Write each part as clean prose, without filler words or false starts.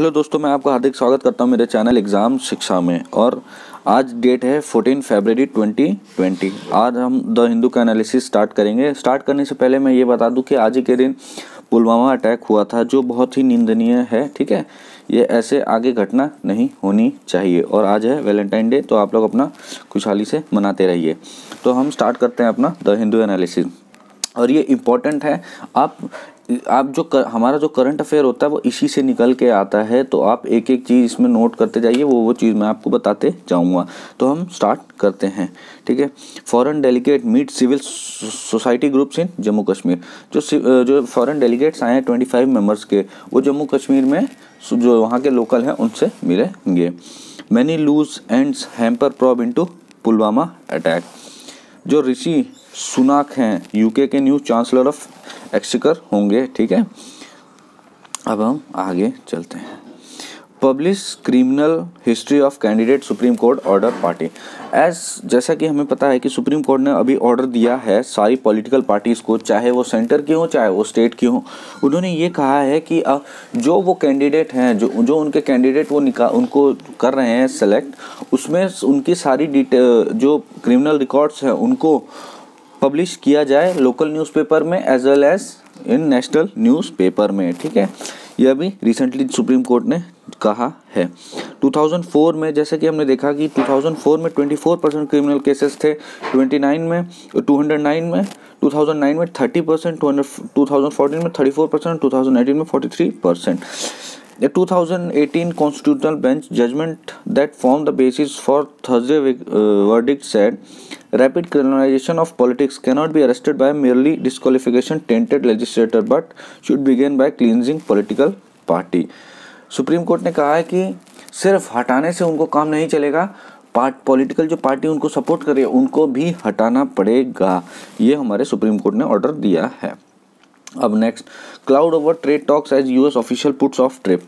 Hello दोस्तों, मैं आपका हार्दिक स्वागत करता हूं मेरे चैनल एग्ज़ाम शिक्षा में। और आज डेट है 14 फरवरी 2020। आज हम द हिंदू का एनालिसिस स्टार्ट करेंगे। स्टार्ट करने से पहले मैं ये बता दूं कि आज ही के दिन पुलवामा अटैक हुआ था, जो बहुत ही निंदनीय है। ठीक है, ये ऐसे आगे घटना नहीं होनी चाहिए। और आज है वैलेंटाइन डे, तो आप लोग अपना खुशहाली से मनाते रहिए। तो हम स्टार्ट करते हैं अपना द हिंदू एनालिसिस। और ये इम्पोर्टेंट है, आप जो हमारा जो करंट अफेयर होता है वो इसी से निकल के आता है। तो आप एक एक चीज़ इसमें नोट करते जाइए, वो चीज़ मैं आपको बताते जाऊंगा। तो हम स्टार्ट करते हैं। ठीक है, foreign delegate meet civil society groups in Jammu Kashmir. जो फॉरेन डेलीगेट्स आए हैं 25 मेंबर्स के, वो जम्मू कश्मीर में जो वहाँ के लोकल हैं उनसे मिलेंगे। Many loose ends hamper probe into Pulwama attack. जो ऋषि सुनाक हैं, यूके के न्यू चांसलर ऑफ एक्सचेकर होंगे। ठीक है, अब हम आगे चलते हैं। Publish criminal history of candidate supreme court order party. जैसा कि हमें पता है कि सुप्रीम कोर्ट ने अभी ऑर्डर दिया है सारी पॉलिटिकल पार्टीज़ को, चाहे वो सेंटर की हो चाहे वो स्टेट की हो। उन्होंने ये कहा है कि जो वो कैंडिडेट हैं, जो उनके कैंडिडेट वो उनको कर रहे हैं सेलेक्ट, उसमें उनकी सारी डिटेल जो क्रिमिनल रिकॉर्ड्स हैं उनको पब्लिश किया जाए लोकल न्यूज़पेपर में as well as in national newspaper में। ठीक है, यह भी रिसेंटली सुप्रीम कोर्ट ने कहा है। 2004 में, जैसे कि हमने देखा कि 2004 में 24% क्रिमिनल केसेस थे, 209 में 2009 में 30%, 2014 में 34%, 2019 में 43%। 2018 constitutional bench judgement that form the basis for Thursday verdict said rapid criminalisation of politics cannot be arrested by merely disqualification tainted legislator but should begin by cleansing political party। Supreme court ने कहा है कि सिर्फ हटाने से उनको काम नहीं चलेगा, पॉलिटिकल जो पार्टी उनको सपोर्ट करे उनको भी हटाना पड़ेगा। ये हमारे सुप्रीम कोर्ट ने ऑर्डर दिया है। अब next, cloud over trade talks as US official puts off trip.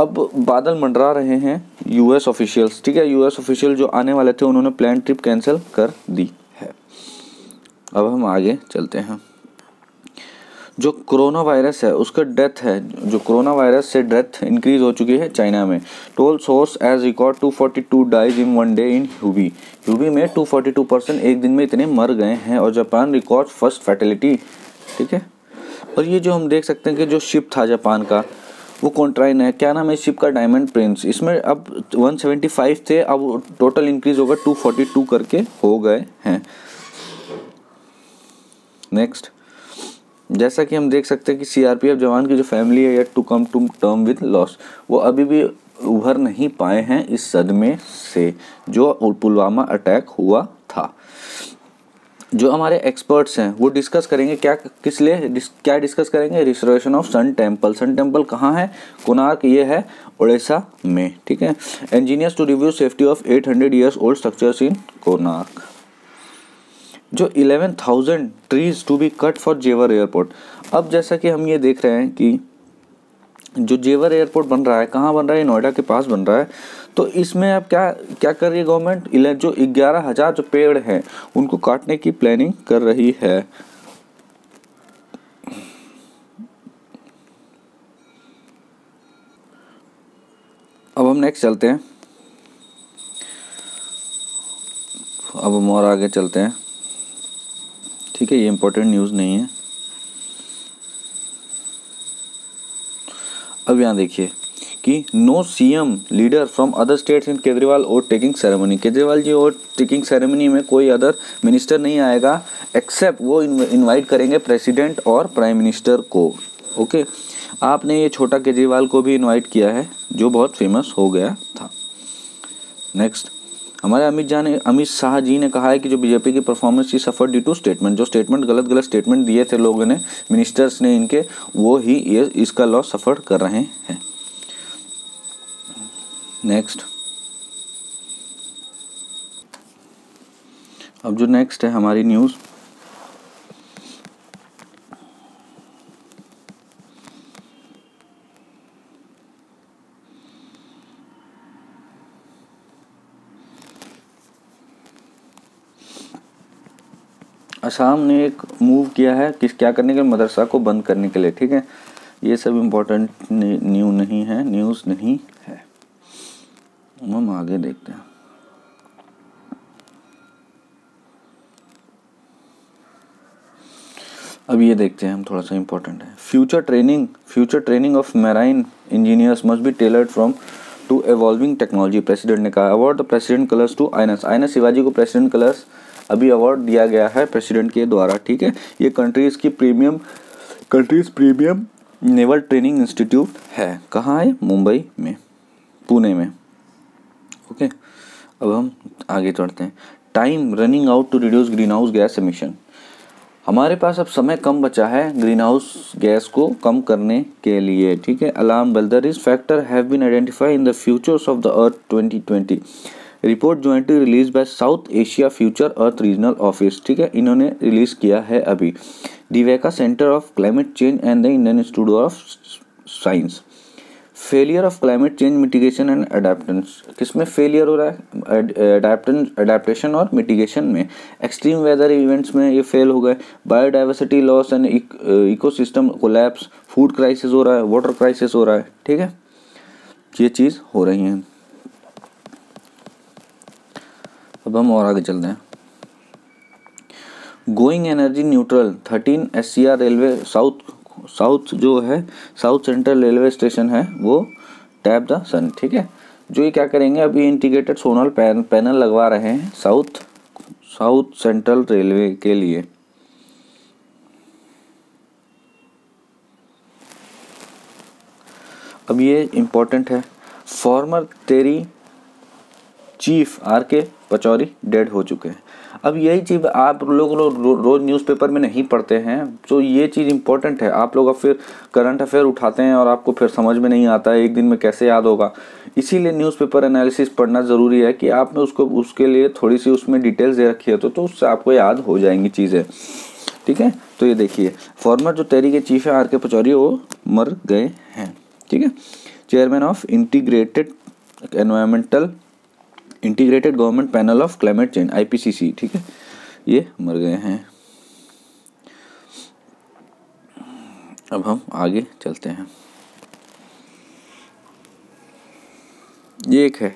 अब बादल मंडरा रहे हैं यूएस ऑफिशियल्स। ठीक है, यूएस ऑफिशियल जो आने वाले थे उन्होंने प्लान ट्रिप कैंसिल कर दी है। अब हम आगे चलते हैं। जो कोरोना वायरस है उसका डेथ है, जो कोरोना वायरस से डेथ इंक्रीज हो चुकी है चाइना में। Toll soars as record 242 dies in one day in Hubei में 242% एक दिन में इतने मर गए हैं। और जापान रिकॉर्ड फर्स्ट फैटेलिटी। ठीक है, और ये जो हम देख सकते हैं कि जो शिप था जापान का, वो कॉन्ट्राइन है, क्या नाम है शिप का, डायमंड प्रिंस। इसमें अब 175 थे, अब टोटल इंक्रीज होगा 242 करके हो गए हैं। नेक्स्ट, जैसा कि हम देख सकते हैं कि सीआरपीएफ जवान की जो फैमिली है, yet to come to term with loss, वो अभी भी उभर नहीं पाए हैं इस सदमे से जो पुलवामा अटैक हुआ था। जो हमारे एक्सपर्ट्स हैं वो डिस्कस करेंगे क्या डिस्कस करेंगे, restoration of sun temple. Sun temple कहाँ है, कोणार्क, ये है उड़ीसा में। ठीक है, engineers to review safety of 800 years old structures in Konark. जो 11,000 trees to be cut for Jewar airport. अब जैसा कि हम ये देख रहे हैं कि जो जेवर एयरपोर्ट बन रहा है, कहाँ बन रहा है, नोएडा के पास बन रहा है। तो इसमें अब क्या कर रही है गवर्नमेंट, जो 11,000 जो पेड़ हैं उनको काटने की प्लानिंग कर रही है। अब हम नेक्स्ट चलते हैं, अब हम और आगे चलते हैं। ठीक है, ये इंपॉर्टेंट न्यूज़ नहीं है। अब यहाँ देखिए कि no CM leader from other states in Kejriwal oath taking ceremony. Kejriwal ji oath taking ceremony में कोई अदर मिनिस्टर नहीं आएगा, एक्सेप्ट वो इनवाइट करेंगे प्रेसिडेंट और प्राइम मिनिस्टर को। ओके, आपने ये छोटा केजरीवाल को भी इनवाइट किया है जो बहुत फेमस हो गया था। नेक्स्ट, हमारे अमित शाह जी ने कहा है कि जो बीजेपी की performance she suffer due to statement. जो स्टेटमेंट गलत स्टेटमेंट दिए थे लोगों ने, मिनिस्टर्स ने इनके, वो ही इसका लॉस सफर कर रहे हैं। नेक्स्ट, अब जो नेक्स्ट है हमारी न्यूज़, असम ने एक मूव किया है किस क्या करने के लिए, मदरसा को बंद करने के लिए। ठीक है, ये सब इम्पोर्टेंट न्यूज़ नहीं है। हम आगे देखते हैं। अब ये देखते हैं हम, थोड़ा सा इम्पोर्टेंट है। Future training of marine engineers must be tailored from to evolving technology, president ने कहा। Award the president colours to INS, INS Shivaji को प्रेसिडेंट कलर्स अभी अवार्ड दिया गया है प्रेसिडेंट के द्वारा, ठीक है। ये country's premium naval training institute है। कहाँ है? मुंबई में, पुणे में। ओके, अब हम आगे चढ़ते हैं। Time running out to reduce green house gas emission, हमारे पास अब समय कम बचा है ग्रीन हाउस गैस को कम करने के लिए, ठीक है। Alarm bell, the risk factor have been identified in the futures of the earth 2020 report jointly release by South Asia future earth regional office, ठीक है, इन्होंने रिलीज़ किया है अभी। Divecha centre of climate change and the Indian Institute of Science, failure of climate change mitigation and adaptance, किसमें failure हो रहा है? अडाप्टेशन और मिटिगेशन में। एक्सट्रीम वेदर इवेंट्स में ये फेल हो गए। Biodiversity loss and ecosystem collapse, food crisis हो रहा है, वाटर क्राइसिस हो रहा है, ठीक है, ये चीज़ हो रही हैं। अब हम और आगे चलते हैं। Going energy neutral 13 SCR railway south जो है साउथ सेंट्रल रेलवे स्टेशन है वो टैप द सन, ठीक है। जो ये क्या करेंगे, अभी इंटीग्रेटेड सोनल पैनल लगवा रहे हैं साउथ सेंट्रल रेलवे के लिए। अब ये इम्पोर्टेंट है। फॉर्मर तेरी चीफ RK पचौरी डेड हो चुके हैं। अब यही चीज़ आप लोग रोज़ न्यूज़पेपर में नहीं पढ़ते हैं, तो ये चीज़ इंपॉर्टेंट है। आप लोग अब फिर करंट अफेयर उठाते हैं और आपको फिर समझ में नहीं आता है, एक दिन में कैसे याद होगा। इसीलिए न्यूज़पेपर एनालिसिस पढ़ना ज़रूरी है कि आपने उसको उसके लिए थोड़ी सी उसमें डिटेल्स दे रखी है तो उससे आपको याद हो जाएंगी चीज़ें, ठीक है। तो ये देखिए, फॉर्मर जो तहरीक के चीफ है RK पचौरी, वो मर गए हैं, ठीक है। Chairman of integrated government panel of climate change IPCC, ठीक है, ये मर गए हैं। अब हम आगे चलते हैं। ये एक है,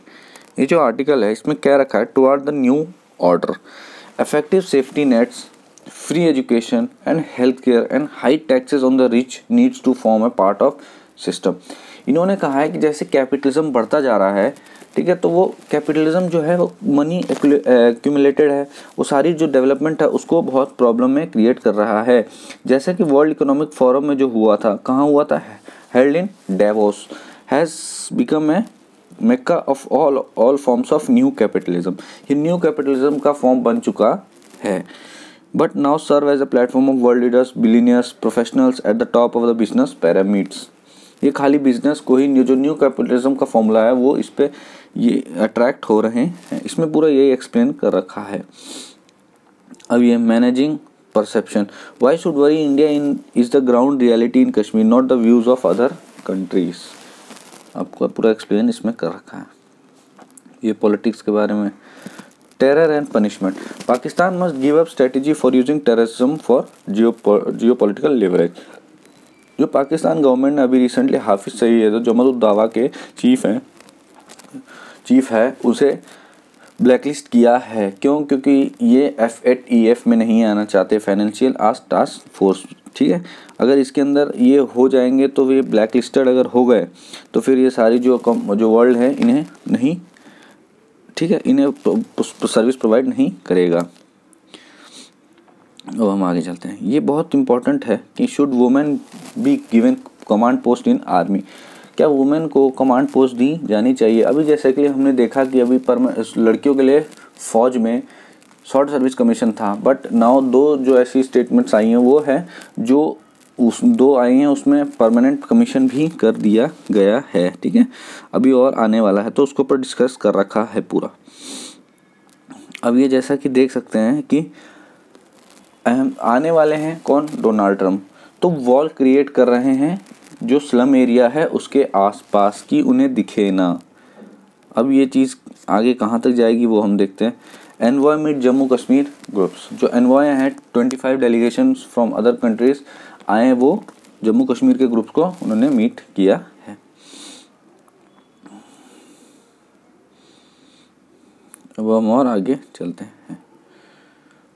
ये जो आर्टिकल है इसमें क्या रखा है? Toward the new order, effective safety nets, free education and health care and high taxes on the rich needs to form a part of system. इन्होंने कहा है कि जैसे कैपिटलिज्म बढ़ता जा रहा है, ठीक है, तो वो कैपिटलिज्म जो है वो मनी एक्यूमुलेटेड है, वो सारी जो डेवलपमेंट है उसको बहुत प्रॉब्लम में क्रिएट कर रहा है। जैसे कि वर्ल्ड इकोनॉमिक फोरम में जो हुआ था, कहाँ हुआ था? Held in Davos, has become a Mecca of all forms of new capitalism. ये न्यू कैपिटलिज्म का फॉर्म बन चुका है। But now serve as a platform of world leaders, billionaires, professionals at the top of the business pyramids. ये खाली business को ही, जो new capitalism का फॉर्मूला है वो इस पर ये अट्रैक्ट हो रहे हैं, इसमें पूरा यही एक्सप्लेन कर रखा है। अब ये managing perception, why should worry India in is the ground reality in Kashmir not the views of other countries, आपको पूरा एक्सप्लेन इसमें कर रखा है। ये पॉलिटिक्स के बारे में। Terror and punishment, Pakistan must give up strategy for using terrorism for geopolitical leverage. जो पाकिस्तान गवर्नमेंट ने अभी रिसेंटली हाफिज सईद जो जमात-उद-दावा के चीफ है उसे ब्लैकलिस्ट किया है। क्यों? क्योंकि ये FATF में नहीं आना चाहते, फाइनेंशियल आस्ट टास्क फोर्स, ठीक है। अगर इसके अंदर ये हो जाएंगे तो ये ब्लैकलिस्टेड अगर हो गए तो फिर ये सारी जो वर्ल्ड है इन्हें नहीं, ठीक है, इन्हें सर्विस प्रोवाइड नहीं करेगा। अब हम आगे चलते हैं। ये बहुत इंपॉर्टेंट है कि should women be given command post in army, क्या वुमेन को कमांड पोस्ट दी जानी चाहिए? अभी जैसे कि हमने देखा कि अभी लड़कियों के लिए फ़ौज में शॉर्ट सर्विस कमीशन था, बट नाउ दो जो ऐसी स्टेटमेंट्स आई हैं वो है जो उस दो आई हैं उसमें परमानेंट कमीशन भी कर दिया गया है, ठीक है, अभी और आने वाला है, तो उसके ऊपर डिस्कस कर रखा है पूरा। अब ये जैसा कि देख सकते हैं कि आने वाले हैं कौन? डोनाल्ड ट्रम्प, तो वॉल क्रिएट कर रहे हैं जो स्लम एरिया है उसके आसपास की, उन्हें दिखे ना। अब ये चीज़ आगे कहाँ तक जाएगी वो हम देखते हैं। Envoy meet Jammu Kashmir groups, जो एनवॉय हैं 25 डेलीगेशन फ्रॉम अदर कंट्रीज़ आए, वो जम्मू कश्मीर के ग्रुप को उन्होंने मीट किया है। अब हम और आगे चलते हैं।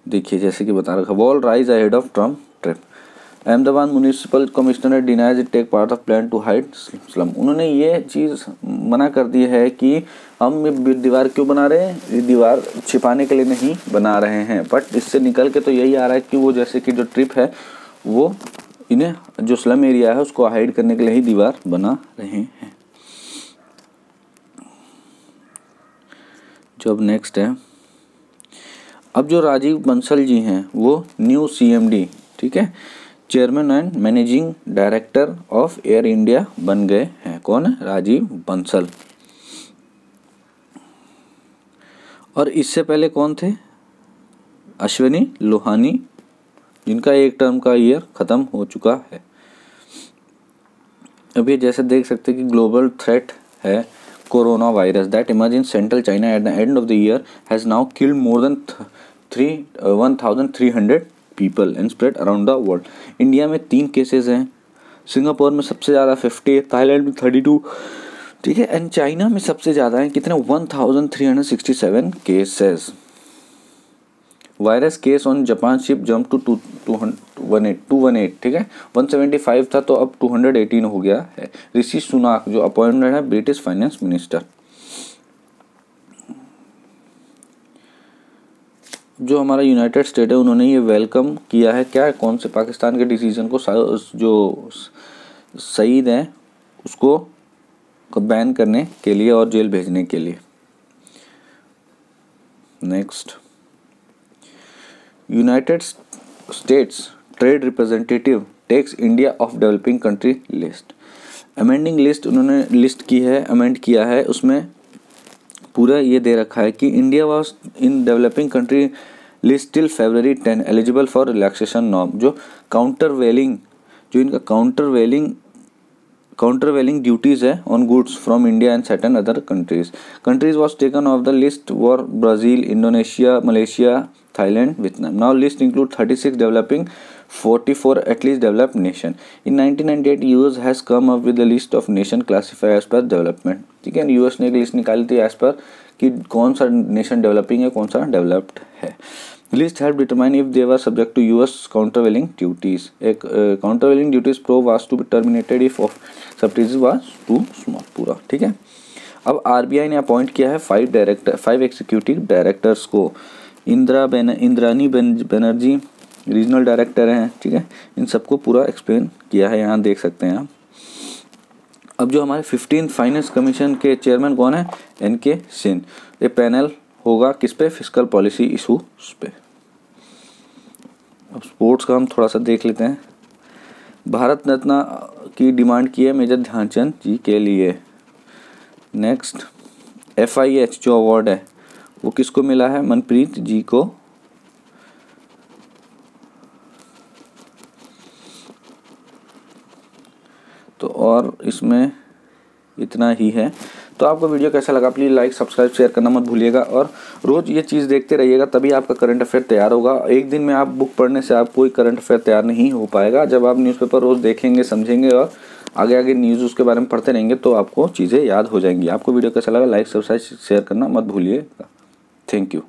देखिए जैसे कि बता रखा, wall rise ahead of Trump trip, Ahmedabad municipal commissioner denies it take part of plan to hide slum. उन्होंने ये चीज़ मना कर दी है कि हम ये दीवार क्यों बना रहे हैं, ये दीवार छिपाने के लिए नहीं बना रहे हैं। बट इससे निकल के तो यही आ रहा है कि वो जैसे कि जो ट्रिप है वो इन्हें जो स्लम एरिया है उसको हाइड करने के लिए ही दीवार बना रहे हैं। जो अब नेक्स्ट है, अब जो राजीव बंसल जी हैं वो न्यू CMD, ठीक है, chairman and managing director of Air India बन गए हैं। कौन है? राजीव बंसल। और इससे पहले कौन थे? अश्विनी लोहानी, जिनका एक टर्म का ईयर ख़त्म हो चुका है। अभी जैसे देख सकते हैं कि ग्लोबल थ्रेट है corona virus that emerge in central China at the end of the year has now killed more than 1,300 people and spread around the world. India में 3 केसेस हैं, सिंगापुर में सबसे ज़्यादा 50, थाईलैंड में 32, ठीक है, एंड चाइना में सबसे ज़्यादा है कितने, 1,367 cases. Virus case on Japan ship jump to 218, ठीक है, 175 था तो अब 218 हो गया है। ऋषि सुनाक जो अपॉइंटेड है ब्रिटिश फाइनेंस मिनिस्टर। जो हमारा यूनाइटेड स्टेट है उन्होंने ये वेलकम किया है क्या, कौन से पाकिस्तान के डिसीजन को, जो सईद हैं उसको बैन करने के लिए और जेल भेजने के लिए। Next, United States trade representative takes India off developing country list, amending list उन्होंने लिस्ट की है, अमेंड किया है। उसमें पूरा ये दे रखा है कि India was in developing country list till February 10 eligible for relaxation norm. जो काउंटरवेलिंग, जो इनका काउंटरवेलिंग ड्यूटीज़ है on goods from India and certain other countries was taken off the list war Brazil, Indonesia, Malaysia, Thailand, Vietnam. Now list include 36 developing, 44 at least developed nation. In 1998 US has come up with the list of nation classified as per development, ठीक है, US ने एक list निकाली थी as per कि कौन सा nation developing है कौन सा डेवलप्ड है। List help determine if they were subject to US countervailing duties, एक countervailing duties probe was to be terminated if of subsidies was too small, पूरा ठीक है। अब RBI ने अपॉइंट किया है 5 एग्जीक्यूटिव डायरेक्टर्स को। इंद्रानी बनर्जी रीजनल डायरेक्टर हैं, ठीक है, इन सबको पूरा एक्सप्लेन किया है, यहाँ देख सकते हैं आप। अब जो हमारे 15 फाइनेंस कमीशन के चेयरमैन कौन है, NK सिंह। ये पैनल होगा किस पे, फिस्कल पॉलिसी इशूज पे। अब स्पोर्ट्स का हम थोड़ा सा देख लेते हैं। भारत रत्न की डिमांड की है मेजर ध्यानचंद जी के लिए। नेक्स्ट, FIH जो अवार्ड है वो किसको मिला है, मनप्रीत जी को। तो और इसमें इतना ही है। तो आपको वीडियो कैसा लगा प्लीज़ लाइक, सब्सक्राइब, शेयर करना मत भूलिएगा और रोज़ ये चीज़ देखते रहिएगा, तभी आपका करंट अफेयर तैयार होगा। एक दिन में आप बुक पढ़ने से आप कोई करंट अफेयर तैयार नहीं हो पाएगा। जब आप न्यूज़पेपर रोज़ देखेंगे, समझेंगे और आगे आगे न्यूज़ उसके बारे में पढ़ते रहेंगे तो आपको चीज़ें याद हो जाएंगी। आपको वीडियो कैसा लगा, लाइक, सब्सक्राइब, शेयर करना मत भूलिएगा। Thank you.